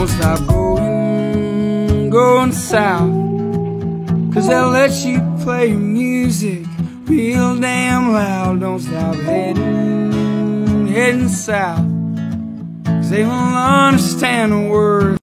Don't stop going south, 'cause they'll let you play music real damn loud. Don't stop heading south, 'cause they won't understand the words.